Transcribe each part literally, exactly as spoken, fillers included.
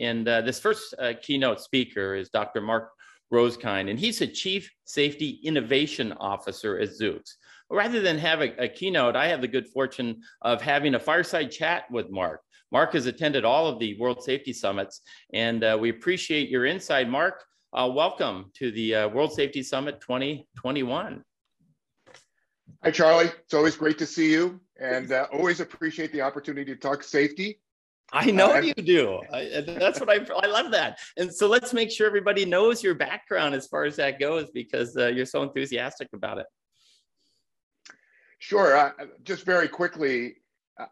And uh, this first uh, keynote speaker is Doctor Mark Rosekind, and he's a Chief Safety Innovation Officer at Zoox. Rather than have a, a keynote, I have the good fortune of having a fireside chat with Mark. Mark has attended all of the World Safety Summits, and uh, we appreciate your insight. Mark, uh, welcome to the uh, World Safety Summit twenty twenty-one. Hi, Charlie. It's always great to see you, and uh, always appreciate the opportunity to talk safety. I know you do. I, that's what I, I love that. And so let's make sure everybody knows your background as far as that goes, because uh, you're so enthusiastic about it. Sure. Uh, just very quickly,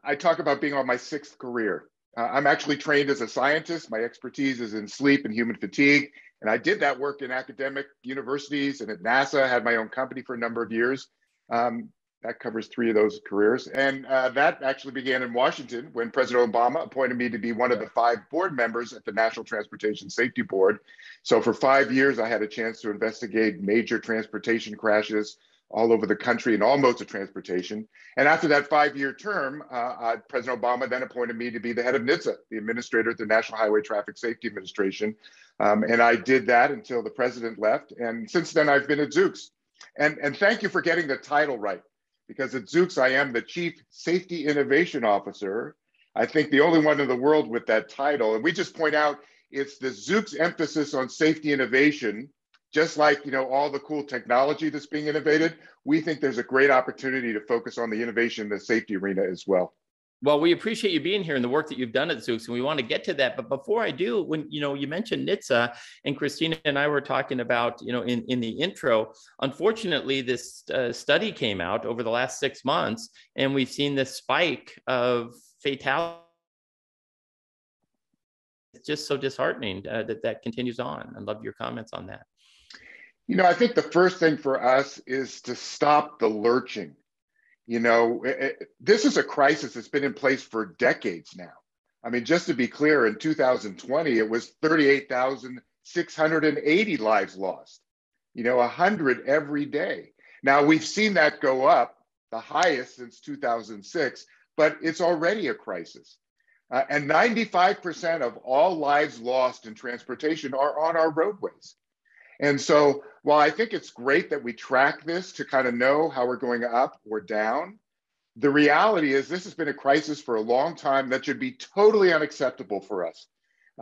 I talk about being on my sixth career. Uh, I'm actually trained as a scientist. My expertise is in sleep and human fatigue. And I did that work in academic universities and at NASA, had my own company for a number of years. Um, That covers three of those careers. And uh, that actually began in Washington when President Obama appointed me to be one of the five board members at the National Transportation Safety Board. So for five years, I had a chance to investigate major transportation crashes all over the country and all modes of transportation. And after that five-year term, uh, uh, President Obama then appointed me to be the head of NHTSA, the administrator at the National Highway Traffic Safety Administration. Um, and I did that until the president left. And since then, I've been at Zoox. And, and thank you for getting the title right, because at Zoox, I am the Chief Safety Innovation Officer. I think the only one in the world with that title. And we just point out, it's the Zoox emphasis on safety innovation, just like, you know, all the cool technology that's being innovated. We think there's a great opportunity to focus on the innovation in the safety arena as well. Well, we appreciate you being here and the work that you've done at Zoox, and we want to get to that. But before I do, when you know you mentioned NHTSA, and Christina and I were talking about, you know, in, in the intro, unfortunately, this uh, study came out over the last six months, and we've seen this spike of fatalities. It's just so disheartening uh, that that continues on. I'd love your comments on that. You know, I think the first thing for us is to stop the lurching. You know, it, this is a crisis that's been in place for decades now. I mean, just to be clear, in two thousand twenty, it was thirty-eight thousand six hundred eighty lives lost, you know, one hundred every day. Now, we've seen that go up, the highest since two thousand six, but it's already a crisis. Uh, and ninety-five percent of all lives lost in transportation are on our roadways. And so, while I think it's great that we track this to kind of know how we're going up or down, the reality is this has been a crisis for a long time that should be totally unacceptable for us.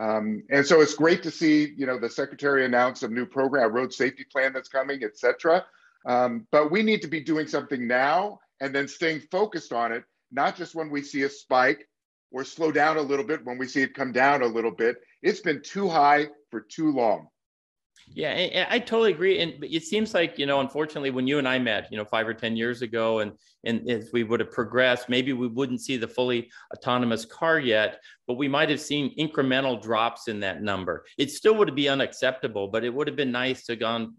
Um, and so it's great to see, you know, the Secretary announce a new program, a road safety plan that's coming, et cetera. Um, but we need to be doing something now and then staying focused on it, not just when we see a spike or slow down a little bit when we see it come down a little bit. It's been too high for too long. Yeah, I totally agree. And it seems like, you know, unfortunately, when you and I met, you know, five or ten years ago, and, and if we would have progressed, maybe we wouldn't see the fully autonomous car yet, but we might have seen incremental drops in that number. It still would be unacceptable, but it would have been nice to have gone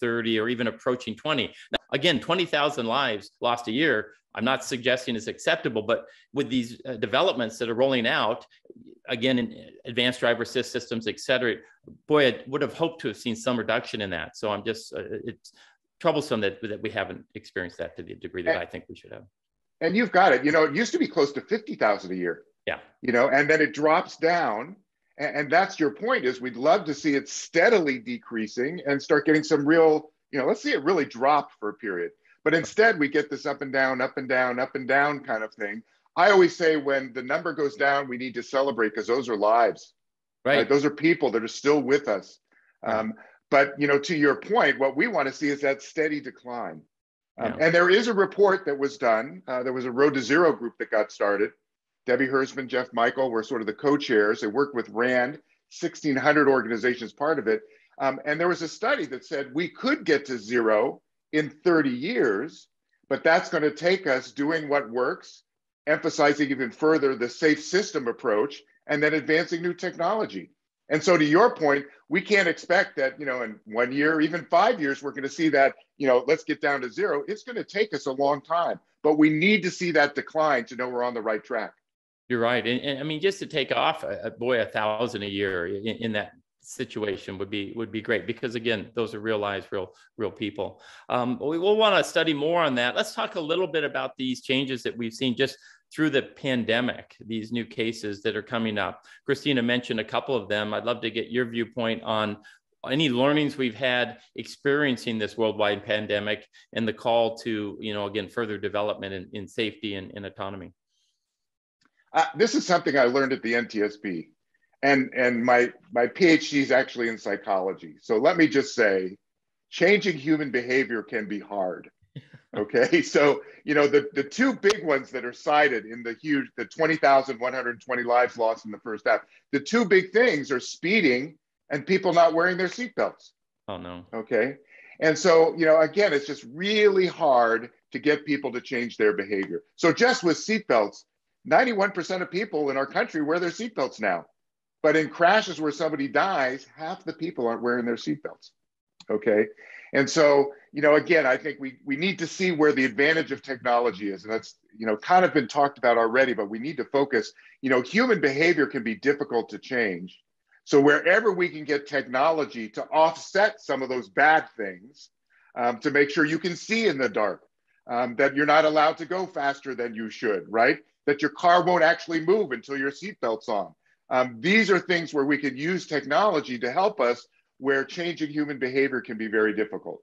thirty or even approaching twenty. Now, again, twenty thousand lives lost a year. I'm not suggesting it's acceptable, but with these uh, developments that are rolling out, again, in advanced driver assist systems, et cetera, boy, I would have hoped to have seen some reduction in that. So I'm just, uh, it's troublesome that, that we haven't experienced that to the degree that and, I think we should have. And you've got it. You know, it used to be close to fifty thousand a year. Yeah. You know, and then it drops down. And, and that's your point, is we'd love to see it steadily decreasing and start getting some real, you know, let's see it really drop for a period. But instead, we get this up and down, up and down, up and down kind of thing. I always say when the number goes down, we need to celebrate, because those are lives, right? right? Those are people that are still with us. Right. Um, but, you know, to your point, what we want to see is that steady decline. Um, yeah. And there is a report that was done. Uh, there was a Road to Zero group that got started. Debbie Hersman, Jeff Michael were sort of the co-chairs. They worked with RAND, sixteen hundred organizations part of it. Um, and there was a study that said we could get to zero in thirty years, but that's going to take us doing what works, emphasizing even further the safe system approach, and then advancing new technology. And so to your point, we can't expect that, you know, in one year, even five years, we're going to see that, you know, let's get down to zero. It's going to take us a long time, but we need to see that decline to know we're on the right track. You're right. And, and I mean, just to take off, uh, boy, a thousand a year in, in that situation would be would be great, because again, those are real lives, real real people. Um, we will want to study more on that. Let's talk a little bit about these changes that we've seen just through the pandemic, these new cases that are coming up. Christina mentioned a couple of them. I'd love to get your viewpoint on any learnings we've had experiencing this worldwide pandemic and the call to, you know, again, further development in, in safety and in autonomy. Uh, this is something I learned at the N T S B, and, and my, my PhD is actually in psychology. So let me just say, changing human behavior can be hard. Okay, so, you know, the, the two big ones that are cited in the huge, the twenty thousand one hundred twenty lives lost in the first half, the two big things are speeding and people not wearing their seatbelts. Oh, no. Okay, and so, you know, again, it's just really hard to get people to change their behavior. So just with seatbelts, ninety-one percent of people in our country wear their seatbelts now. But in crashes where somebody dies, half the people aren't wearing their seatbelts. Okay. And so, you know, again, I think we, we need to see where the advantage of technology is. And that's, you know, kind of been talked about already, but we need to focus, you know, human behavior can be difficult to change. So wherever we can get technology to offset some of those bad things, um, to make sure you can see in the dark, um, that you're not allowed to go faster than you should, right? That your car won't actually move until your seatbelt's on. Um, these are things where we could use technology to help us where changing human behavior can be very difficult.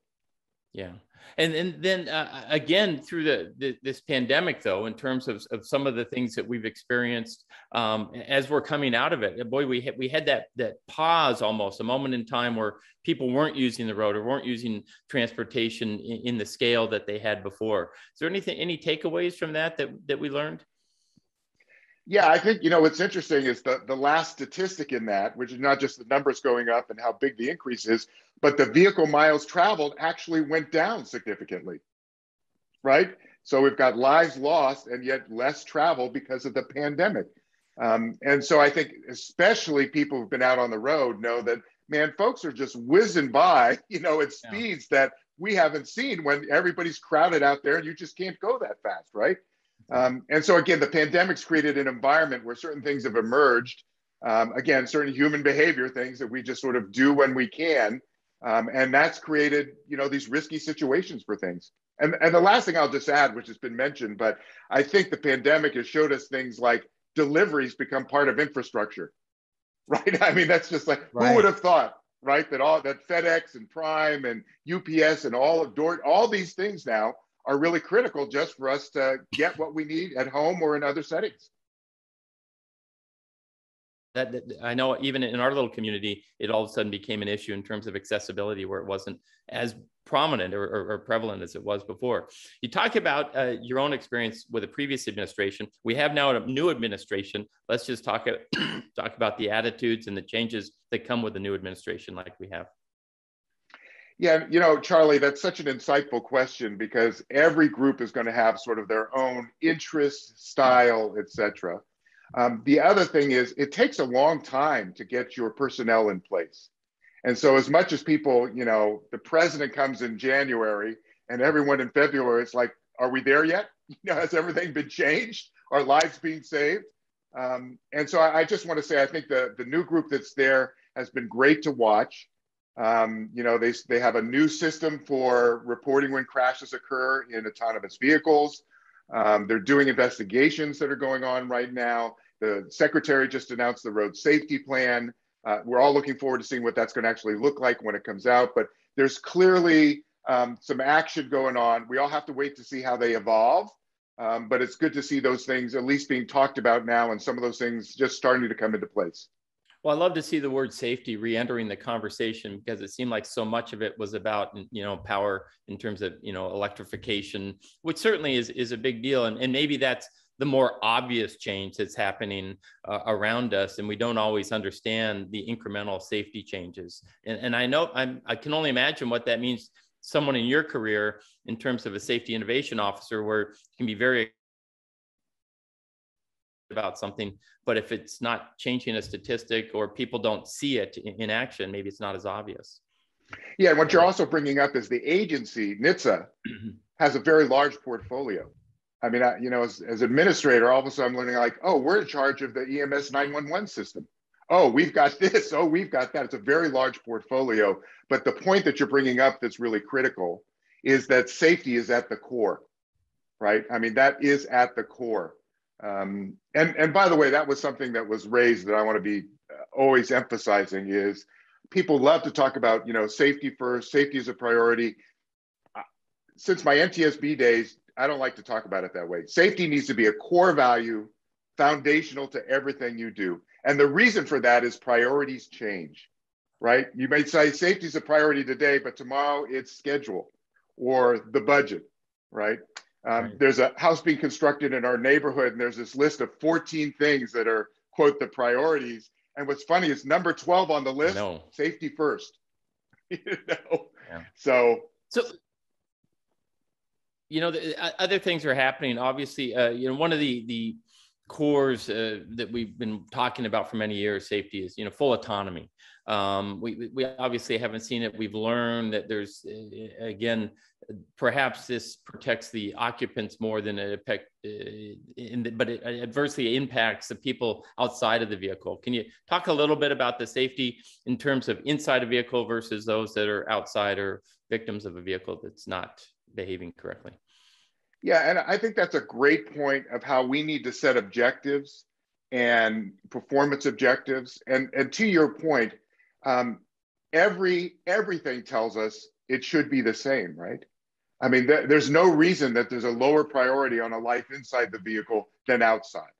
Yeah. And, and then uh, again, through the, the, this pandemic, though, in terms of, of some of the things that we've experienced um, as we're coming out of it, boy, we had, we had that, that pause almost, a moment in time where people weren't using the road or weren't using transportation in, in the scale that they had before. Is there anything, any takeaways from that that, that we learned? Yeah, I think, you know, what's interesting is the, the last statistic in that, which is not just the numbers going up and how big the increase is, but the vehicle miles traveled actually went down significantly, right? So we've got lives lost and yet less travel because of the pandemic. Um, and so I think especially people who've been out on the road know that, man, folks are just whizzing by, you know, at speeds yeah. that we haven't seen when everybody's crowded out there and you just can't go that fast, right? Um, and so again, the pandemic's created an environment where certain things have emerged. Um, again, certain human behavior things that we just sort of do when we can. Um, and that's created, you know, these risky situations for things. And, and the last thing I'll just add, which has been mentioned, but I think the pandemic has showed us things like deliveries become part of infrastructure, right? I mean, that's just like, right. Who would have thought, right? That all that FedEx and Prime and U P S and all of door, all these things now are really critical just for us to get what we need at home or in other settings. That, that I know even in our little community, it all of a sudden became an issue in terms of accessibility where it wasn't as prominent or, or, or prevalent as it was before. You talked about uh, your own experience with a previous administration. We have now a new administration. Let's just talk, talk about the attitudes and the changes that come with the new administration like we have. Yeah, you know, Charlie, that's such an insightful question because every group is going to have sort of their own interest, style, et cetera. Um, the other thing is it takes a long time to get your personnel in place. And so as much as people, you know, the president comes in January and everyone in February, it's like, are we there yet? You know, has everything been changed? Are lives being saved? Um, and so I, I just want to say, I think the, the new group that's there has been great to watch. Um, you know, they, they have a new system for reporting when crashes occur in autonomous vehicles. Um, they're doing investigations that are going on right now. The secretary just announced the road safety plan. Uh, we're all looking forward to seeing what that's going to actually look like when it comes out. But there's clearly um, some action going on. We all have to wait to see how they evolve. Um, but it's good to see those things at least being talked about now and some of those things just starting to come into place. Well, I love to see the word safety re-entering the conversation because it seemed like so much of it was about, you know, power in terms of, you know, electrification, which certainly is, is a big deal. And, and maybe that's the more obvious change that's happening uh, around us. And we don't always understand the incremental safety changes. And, and I know I'm, I can only imagine what that means someone in your career in terms of a safety innovation officer where you can be very about something, but if it's not changing a statistic or people don't see it in action, maybe it's not as obvious. Yeah, and what you're also bringing up is the agency, N H T S A, has a very large portfolio. I mean, I, you know, as, as administrator, all of a sudden I'm learning like, oh, we're in charge of the E M S nine one one system. Oh, we've got this. Oh, we've got that. It's a very large portfolio. But the point that you're bringing up that's really critical is that safety is at the core, right? I mean, that is at the core. Um, and, and by the way, that was something that was raised that I want to be always emphasizing is people love to talk about, you know, safety first, safety is a priority. Since my M T S B days, I don't like to talk about it that way. Safety needs to be a core value, foundational to everything you do. And the reason for that is priorities change, right? You may say safety is a priority today, but tomorrow it's schedule or the budget, right? Um, right. There's a house being constructed in our neighborhood, and there's this list of fourteen things that are, quote, the priorities. And what's funny is number twelve on the list, safety first. You know? Yeah. So, so, you know, the, uh, other things are happening. Obviously, uh, you know, one of the the cores uh, that we've been talking about for many years, safety is, you know, full autonomy. Um, we, we obviously haven't seen it. We've learned that there's, again, perhaps this protects the occupants more than it affects, uh, but it adversely impacts the people outside of the vehicle. Can you talk a little bit about the safety in terms of inside a vehicle versus those that are outside or victims of a vehicle that's not behaving correctly? Yeah, and I think that's a great point of how we need to set objectives and performance objectives. And, and to your point, um, every everything tells us it should be the same, right? I mean, th there's no reason that there's a lower priority on a life inside the vehicle than outside.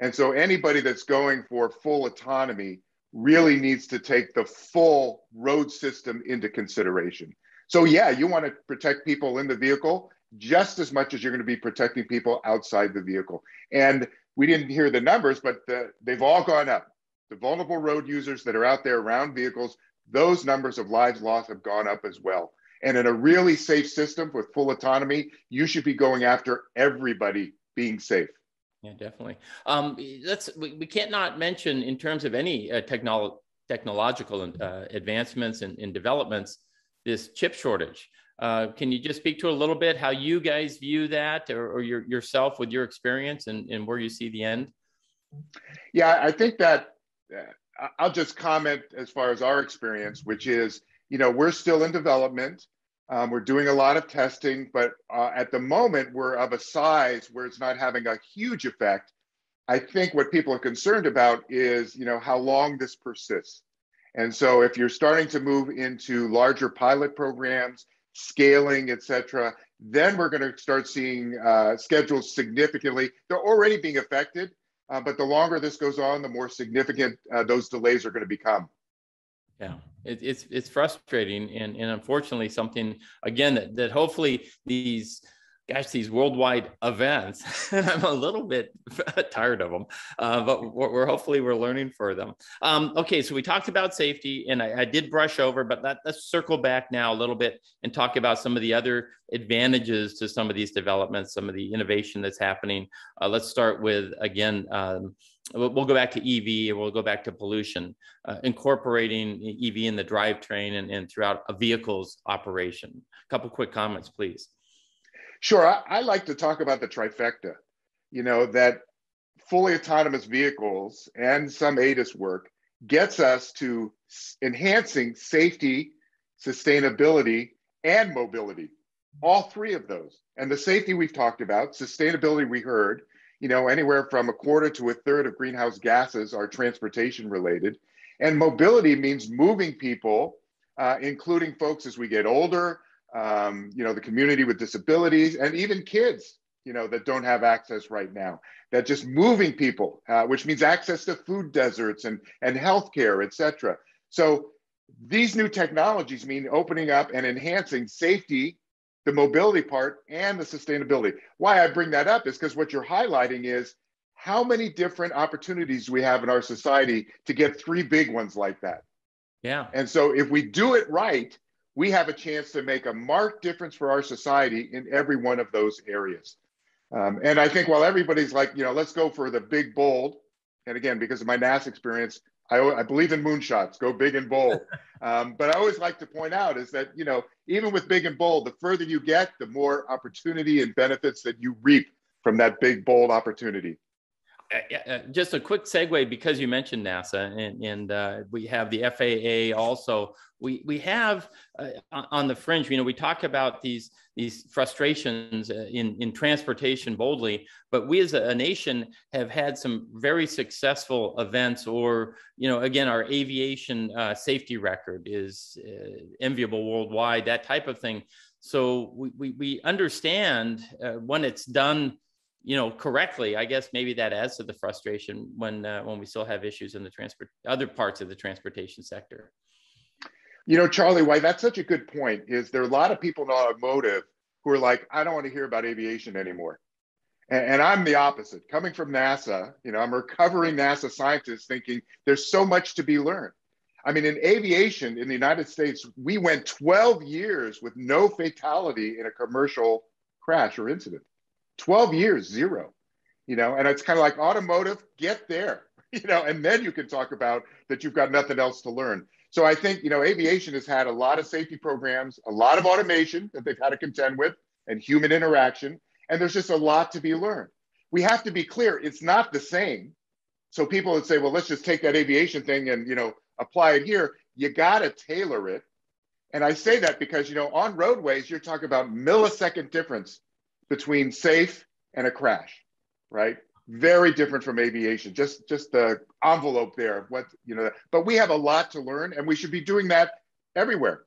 And so anybody that's going for full autonomy really needs to take the full road system into consideration. So yeah, you want to protect people in the vehicle just as much as you're going to be protecting people outside the vehicle. And we didn't hear the numbers, but the, they've all gone up. The vulnerable road users that are out there around vehicles, those numbers of lives lost have gone up as well. And in a really safe system with full autonomy, you should be going after everybody being safe. Yeah, definitely. Um, let's, we, we can't not mention in terms of any uh, technolo technological uh, advancements and, and developments, this chip shortage. Uh, can you just speak to a little bit how you guys view that or, or your, yourself with your experience and, and where you see the end? Yeah, I think that uh, I'll just comment as far as our experience, which is, you know, we're still in development. Um, we're doing a lot of testing, but uh, at the moment we're of a size where it's not having a huge effect. I think what people are concerned about is, you know, how long this persists. And so if you're starting to move into larger pilot programs, scaling, et cetera, then we're going to start seeing uh, schedules significantly. They're already being affected, uh, but the longer this goes on, the more significant uh, those delays are going to become. Yeah, it, it's it's frustrating and, and unfortunately something, again, that, that hopefully these, gosh, these worldwide events, and I'm a little bit tired of them, uh, but we're, we're hopefully we're learning for them. Um, okay, so we talked about safety, and I, I did brush over, but let, let's circle back now a little bit and talk about some of the other advantages to some of these developments, some of the innovation that's happening. Uh, let's start with, again, um, we'll go back to E V and we'll go back to pollution, uh, incorporating E V in the drivetrain and, and throughout a vehicle's operation. A couple quick comments, please. Sure, I, I like to talk about the trifecta, you know, that fully autonomous vehicles and some A D I S work gets us to enhancing safety, sustainability, and mobility, all three of those. And the safety we've talked about, sustainability we heard, you know, anywhere from a quarter to a third of greenhouse gases are transportation related. And mobility means moving people, uh, including folks as we get older, Um, you know, the community with disabilities and even kids, you know, that don't have access right now, that just moving people, uh, which means access to food deserts and, and healthcare, et cetera. So these new technologies mean opening up and enhancing safety, the mobility part, and the sustainability. Why I bring that up is because what you're highlighting is how many different opportunities we have in our society to get three big ones like that. Yeah. And so if we do it right, we have a chance to make a marked difference for our society in every one of those areas. Um, and I think while everybody's like, you know, let's go for the big, bold. And again, because of my NASA experience, I, I believe in moonshots, go big and bold. Um, but I always like to point out is that, you know, even with big and bold, the further you get, the more opportunity and benefits that you reap from that big, bold opportunity. just a quick segue, because you mentioned NASA, and, and uh, we have the F A A also. We, we have uh, on the fringe, you know, we talk about these, these frustrations in, in transportation boldly, but we as a nation have had some very successful events or, you know, again, our aviation uh, safety record is uh, enviable worldwide, that type of thing. So we, we, we understand uh, when it's done, you know, correctly. I guess maybe that adds to the frustration when, uh, when we still have issues in the transport, other parts of the transportation sector. You know, Charlie, why that's such a good point is there are a lot of people in automotive who are like, I don't want to hear about aviation anymore. And, and I'm the opposite. Coming from NASA, you know, I'm a recovering NASA scientist thinking there's so much to be learned. I mean, in aviation in the United States, we went twelve years with no fatality in a commercial crash or incident. twelve years, zero. You know, and it's kind of like automotive, get there, you know, and then you can talk about that you've got nothing else to learn. So I think, you know, aviation has had a lot of safety programs, a lot of automation that they've had to contend with, and human interaction, and there's just a lot to be learned. We have to be clear, it's not the same. So people would say, well, let's just take that aviation thing and, you know, apply it here. You gotta tailor it. And I say that because, you know, on roadways, you're talking about millisecond difference between safe and a crash, right? Very different from aviation, just, just the envelope there of what, you know, but we have a lot to learn and we should be doing that everywhere.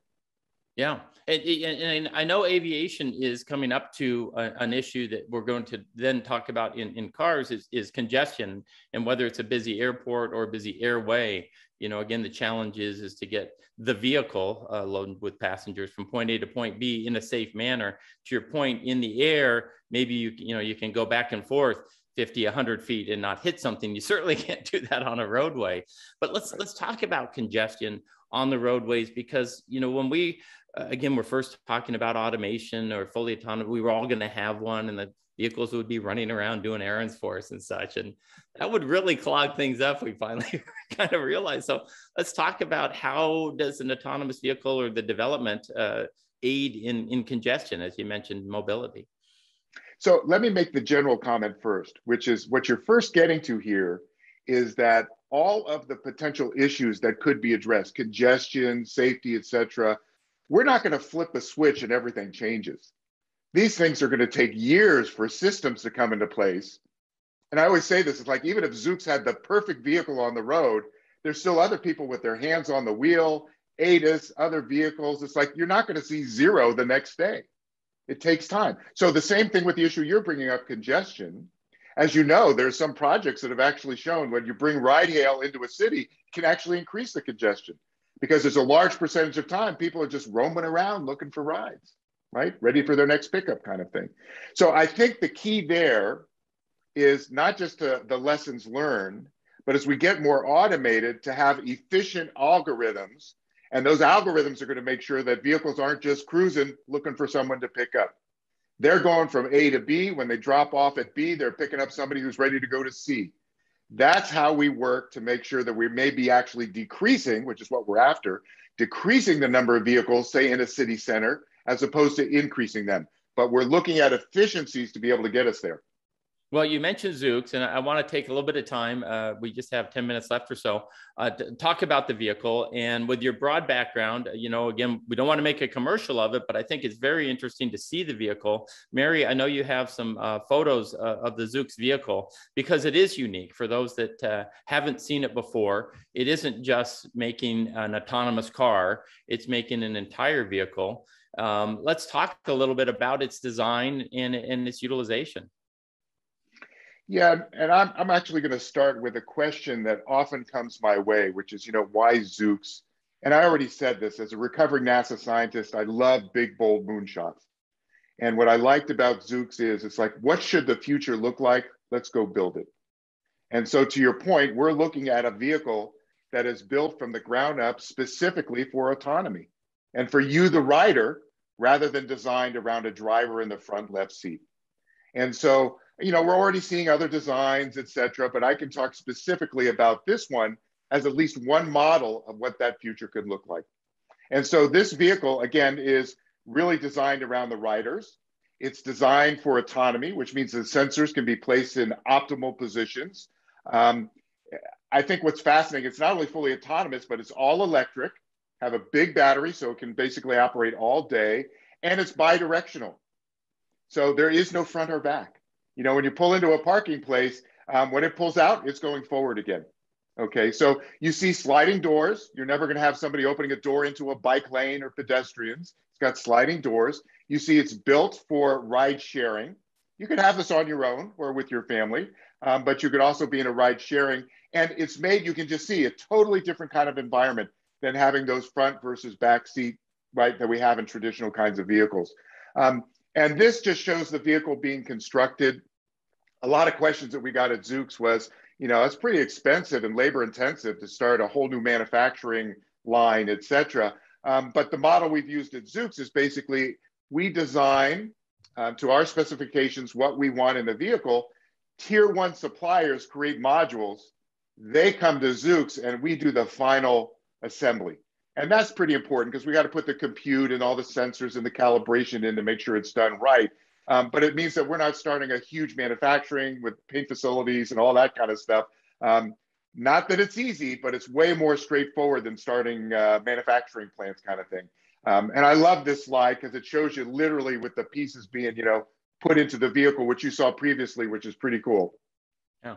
Yeah, and, and, and I know aviation is coming up to a, an issue that we're going to then talk about in, in cars is, is congestion, and whether it's a busy airport or a busy airway. You know, again, the challenge is, is to get the vehicle uh, loaded with passengers from point A to point B in a safe manner. To your point, in the air, maybe you, you know, you can go back and forth fifty, a hundred feet and not hit something. You certainly can't do that on a roadway. But let's, let's talk about congestion on the roadways, because, you know, when we, uh, again, we're first talking about automation or fully autonomous, we were all going to have one, and the vehicles would be running around doing errands for us and such. And that would really clog things up, we finally kind of realized. So let's talk about how does an autonomous vehicle or the development uh, aid in, in congestion, as you mentioned, mobility. So let me make the general comment first, which is what you're first getting to here is that all of the potential issues that could be addressed, congestion, safety, et cetera, we're not going to flip a switch and everything changes. These things are going to take years for systems to come into place. And I always say this, it's like, even if Zoox had the perfect vehicle on the road, there's still other people with their hands on the wheel, A D I S, other vehicles. It's like, you're not going to see zero the next day. It takes time. So the same thing with the issue you're bringing up, congestion. As you know, there's some projects that have actually shown when you bring ride hail into a city, it can actually increase the congestion, because there's a large percentage of time people are just roaming around looking for rides, right? Ready for their next pickup kind of thing. So I think the key there is not just the, the lessons learned, but as we get more automated, to have efficient algorithms. And those algorithms are going to make sure that vehicles aren't just cruising looking for someone to pick up. They're going from A to B. When they drop off at B, they're picking up somebody who's ready to go to C. That's how we work to make sure that we may be actually decreasing, which is what we're after, decreasing the number of vehicles, say in a city center, as opposed to increasing them. But we're looking at efficiencies to be able to get us there. Well, you mentioned Zoox, and I want to take a little bit of time. Uh, we just have ten minutes left or so uh, to talk about the vehicle. And with your broad background, you know, again, we don't want to make a commercial of it, but I think it's very interesting to see the vehicle. Mary, I know you have some uh, photos uh, of the Zoox vehicle, because it is unique for those that uh, haven't seen it before. It isn't just making an autonomous car, it's making an entire vehicle. Um, let's talk a little bit about its design and, and its utilization. Yeah, and I'm, I'm actually going to start with a question that often comes my way, which is, you know, why Zoox? And I already said this, as a recovering NASA scientist, I love big, bold moonshots. And what I liked about Zoox is, it's like, what should the future look like? Let's go build it. And so to your point, we're looking at a vehicle that is built from the ground up specifically for autonomy. And for you, the rider, rather than designed around a driver in the front left seat. And so, you know, we're already seeing other designs, et cetera, but I can talk specifically about this one as at least one model of what that future could look like. And so this vehicle, again, is really designed around the riders. It's designed for autonomy, which means the sensors can be placed in optimal positions. Um, I think what's fascinating, it's not only fully autonomous, but it's all electric, have a big battery, so it can basically operate all day, and it's bi-directional. So there is no front or back. You know, when you pull into a parking place, um, when it pulls out, it's going forward again. Okay, so you see sliding doors. You're never gonna have somebody opening a door into a bike lane or pedestrians. It's got sliding doors. You see it's built for ride sharing. You could have this on your own or with your family, um, but you could also be in a ride sharing. And it's made, you can just see, a totally different kind of environment than having those front versus back seat, right, that we have in traditional kinds of vehicles. Um, and this just shows the vehicle being constructed. A lot of questions that we got at Zoox was, you know, it's pretty expensive and labor intensive to start a whole new manufacturing line, et cetera. Um, but the model we've used at Zoox is basically, we design uh, to our specifications what we want in the vehicle. Tier one suppliers create modules. They come to Zoox and we do the final assembly. And that's pretty important because we got to put the compute and all the sensors and the calibration in to make sure it's done right. Um, but it means that we're not starting a huge manufacturing with paint facilities and all that kind of stuff. Um, not that it's easy, but it's way more straightforward than starting uh, manufacturing plants kind of thing. Um, and I love this slide because it shows you literally with the pieces being, you know, put into the vehicle, which you saw previously, which is pretty cool. Yeah.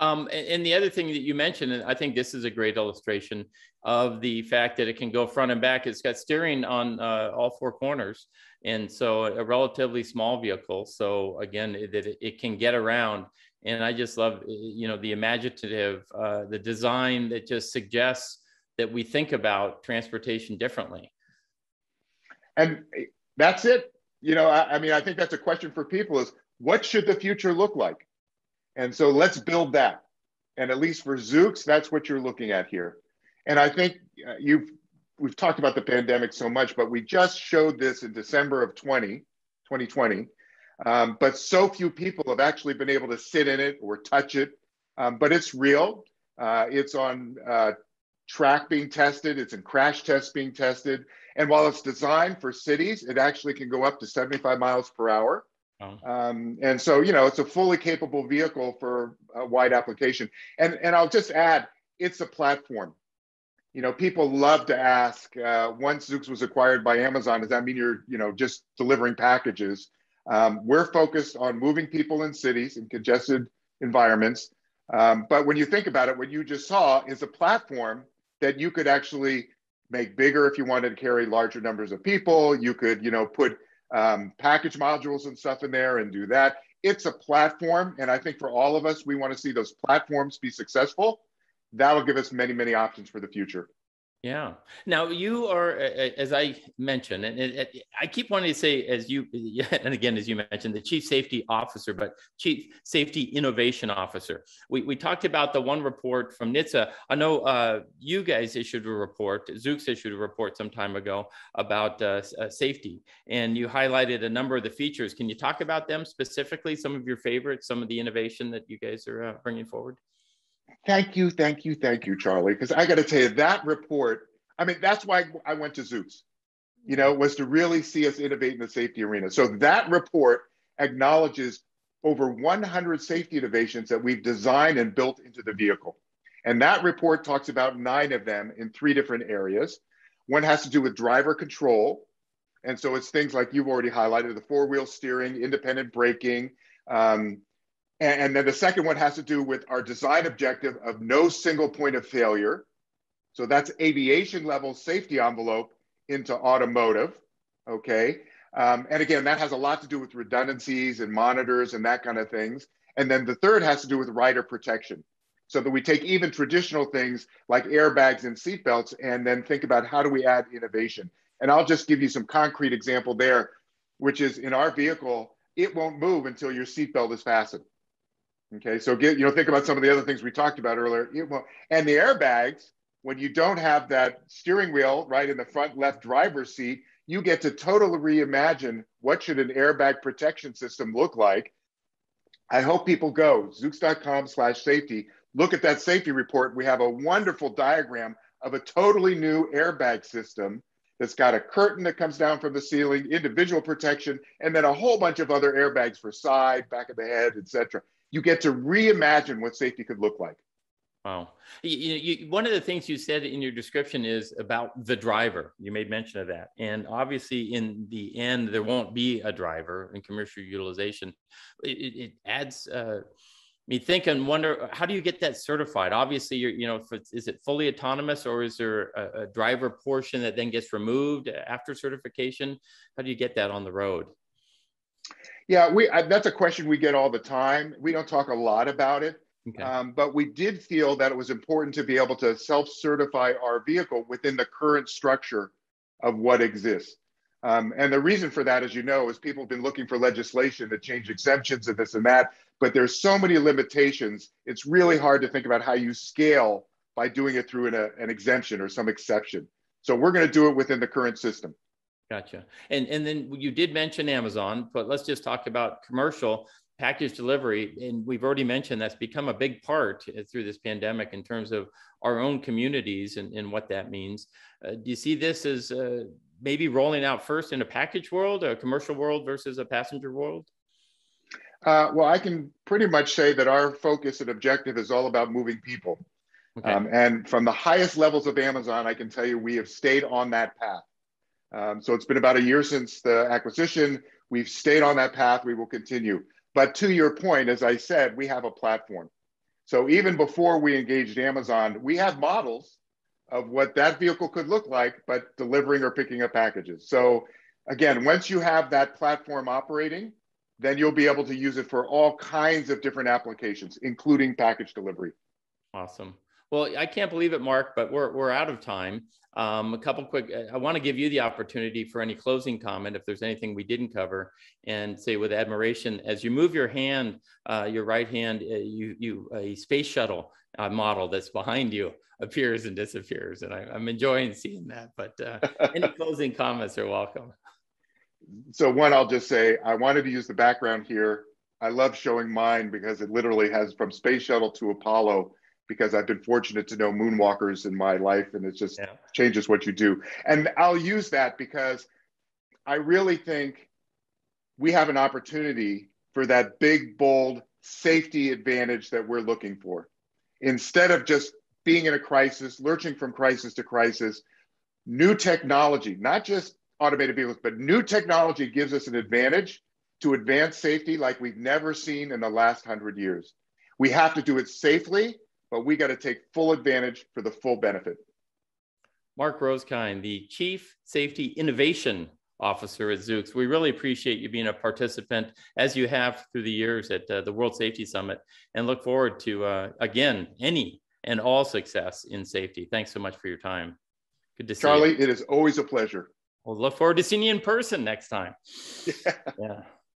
Um, and, and the other thing that you mentioned, and I think this is a great illustration of the fact that it can go front and back. It's got steering on uh, all four corners. And so a relatively small vehicle. So again, that it, it can get around. And I just love, you know, the imaginative, uh, the design that just suggests that we think about transportation differently. And that's it. You know, I, I mean, I think that's a question for people is, what should the future look like? And so let's build that. And at least for Zoox, that's what you're looking at here. And I think uh, you've, we've talked about the pandemic so much, but we just showed this in December of twenty twenty. Um, but so few people have actually been able to sit in it or touch it, um, but it's real. Uh, it's on uh, track being tested. It's in crash tests being tested. And while it's designed for cities, it actually can go up to seventy-five miles per hour. Um, and so, you know, it's a fully capable vehicle for a wide application. And, and I'll just add, it's a platform. You know, people love to ask, uh, once Zoox was acquired by Amazon, does that mean you're, you know, just delivering packages? Um, we're focused on moving people in cities and congested environments. Um, but when you think about it, what you just saw is a platform that you could actually make bigger if you wanted to carry larger numbers of people. You could, you know, put Um, package modules and stuff in there and do that. It's a platform. And I think for all of us, we want to see those platforms be successful. That'll give us many, many options for the future. Yeah. Now you are, as I mentioned, and I keep wanting to say, as you, and again, as you mentioned, the Chief Safety Officer, but Chief Safety Innovation Officer. We, we talked about the one report from N H T S A. I know uh, you guys issued a report, Zoox issued a report some time ago about uh, safety, and you highlighted a number of the features. Can you talk about them specifically, some of your favorites, some of the innovation that you guys are uh, bringing forward? Thank you, thank you, thank you, Charlie. Because I got to tell you, that report, I mean, that's why I went to Zoox, you know, was to really see us innovate in the safety arena. So that report acknowledges over one hundred safety innovations that we've designed and built into the vehicle. And that report talks about nine of them in three different areas. One has to do with driver control. And so it's things like you've already highlighted, the four-wheel steering, independent braking, um, and then the second one has to do with our design objective of no single point of failure. So that's aviation level safety envelope into automotive, okay? Um, and again, that has a lot to do with redundancies and monitors and that kind of things. And then the third has to do with rider protection. So that we take even traditional things like airbags and seatbelts and then think about how do we add innovation? And I'll just give you some concrete example there, which is in our vehicle, it won't move until your seatbelt is fastened. Okay, so get, you know, think about some of the other things we talked about earlier. It won't, and the airbags, when you don't have that steering wheel right in the front left driver's seat, you get to totally reimagine what should an airbag protection system look like. I hope people go, Zoox dot com slash safety, look at that safety report. We have a wonderful diagram of a totally new airbag system that's got a curtain that comes down from the ceiling, individual protection, and then a whole bunch of other airbags for side, back of the head, et cetera. You get to reimagine what safety could look like. Wow. You, you, one of the things you said in your description is about the driver. You made mention of that. And obviously, in the end, there won't be a driver in commercial utilization. It, it adds... Uh, me think and wonder, how do you get that certified? Obviously, you're, you know, is it fully autonomous, or is there a, a driver portion that then gets removed after certification? How do you get that on the road? Yeah, we I, that's a question we get all the time. We don't talk a lot about it, okay. um, but we did feel that it was important to be able to self-certify our vehicle within the current structure of what exists. Um, and the reason for that, as you know, is people have been looking for legislation to change exemptions and this and that, but there's so many limitations. It's really hard to think about how you scale by doing it through an, a, an exemption or some exception. So we're going to do it within the current system. Gotcha. And, and then you did mention Amazon, but let's just talk about commercial package delivery. And we've already mentioned that's become a big part through this pandemic in terms of our own communities and, and what that means. Uh, do you see this as... Uh, maybe rolling out first in a package world, a commercial world versus a passenger world? Uh, well, I can pretty much say that our focus and objective is all about moving people. Okay. Um, and from the highest levels of Amazon, I can tell you we have stayed on that path. Um, so it's been about a year since the acquisition. We've stayed on that path. We will continue. But to your point, as I said, we have a platform. So even before we engaged Amazon, we have models of what that vehicle could look like, but delivering or picking up packages. So again, once you have that platform operating, then you'll be able to use it for all kinds of different applications, including package delivery. Awesome. Well, I can't believe it, Mark, but we're, we're out of time. Um, a couple quick, I want to give you the opportunity for any closing comment if there's anything we didn't cover, and say with admiration, as you move your hand, uh, your right hand, uh, you, you, a space shuttle uh, model that's behind you appears and disappears. And I, I'm enjoying seeing that, but uh, any closing comments are welcome. So one, I'll just say, I wanted to use the background here. I love showing mine because it literally has from space shuttle to Apollo, because I've been fortunate to know moonwalkers in my life, and it just yeah. changes what you do. And I'll use that because I really think we have an opportunity for that big, bold safety advantage that we're looking for. Instead of just being in a crisis, lurching from crisis to crisis, new technology, not just automated vehicles, but new technology gives us an advantage to advance safety like we've never seen in the last hundred years. We have to do it safely, but we got to take full advantage for the full benefit. Mark Rosekind, the Chief Safety Innovation Officer at Zoox. We really appreciate you being a participant, as you have through the years, at uh, the World Safety Summit, and look forward to, uh, again, any and all success in safety. Thanks so much for your time. Good to see you. Charlie, it is always a pleasure. We'll look forward to seeing you in person next time. Yeah. yeah.